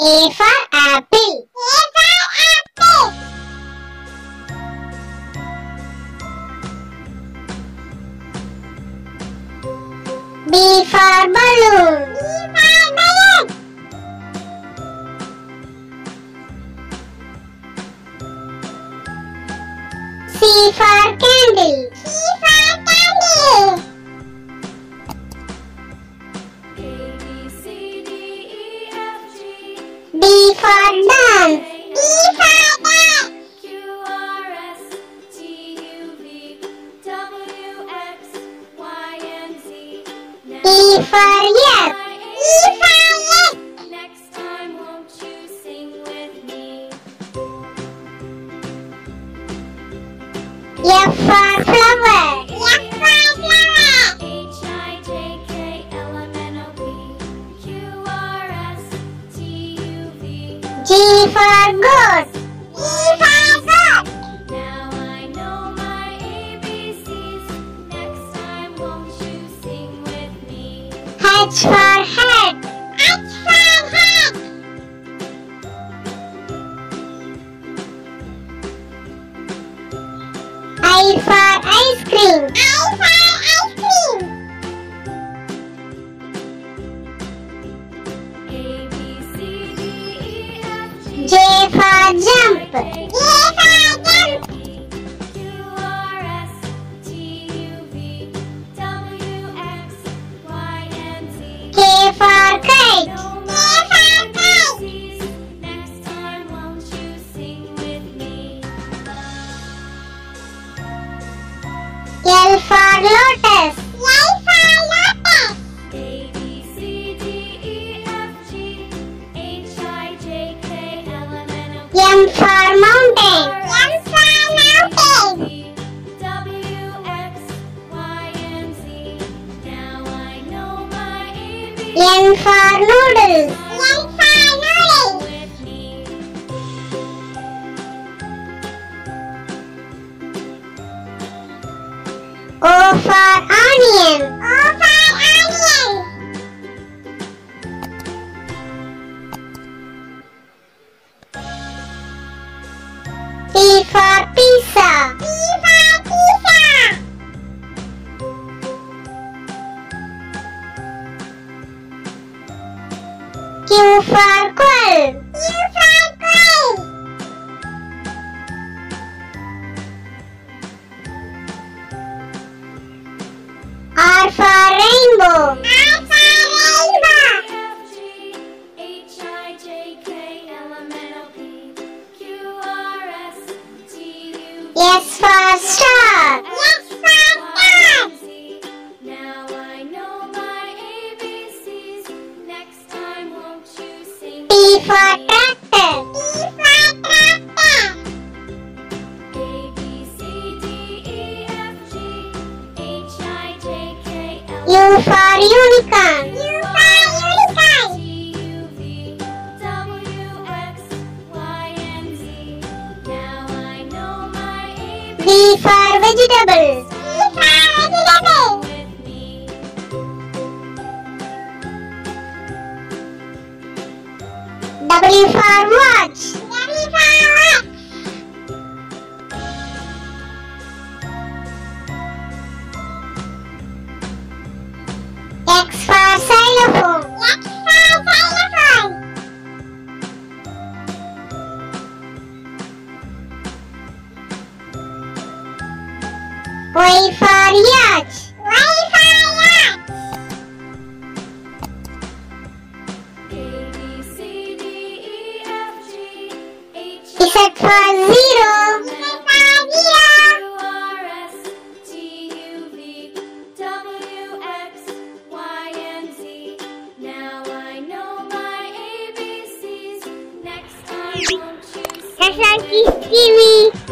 A for apple. A for apple. B for balloon. B for balloon. C for candle. C for candle. D for dance. D for dance. Q R S T U V W X Y and Z. E for yes. E for yes. Next time won't you sing with me? F for flower. F for flower. H I J K L M N O P Q R S T U. G for goat. G for goat. Now I know my ABCs. Next time won't you sing with me? H for head. H for head. I for ice cream. I for ice cream. A B C D E F. J for jump. J for jump. Q R S T U V W X Y and Z. K for kite. K for kite. Next time won't you sing with me? L for lotus. L for lotus. A B C D E F G H I J K L M N O P M for mountain. M for mountain. W X Y and Z. Now I know my ABC. N for noodles. N for noodles. With me. O for onion. O for onion. P for pizza. P for pizza. Q for quail. Q for quail. R for rainbow. R for rainbow. S for star. S for star. Now I know my ABCs. Next time won't you sing T for with me? tractor. T for tractor. A B C D E F G H I J K L M N O P Q R S T U V W X Y and Z. U for unicorn. U for unicorn. Now I know my ABC. V for vegetables. V for vegetables. With me. W for watch. W for watch. X for xylophone. X for xylophone. Y for yacht. Y for yacht. A B C D E F G H I J K L M N O P Q R S T U V W X Y and Z. Z for zero. Z for zero. Now I know my ABCs. Next time won't you sing? Sasha Kiss TV.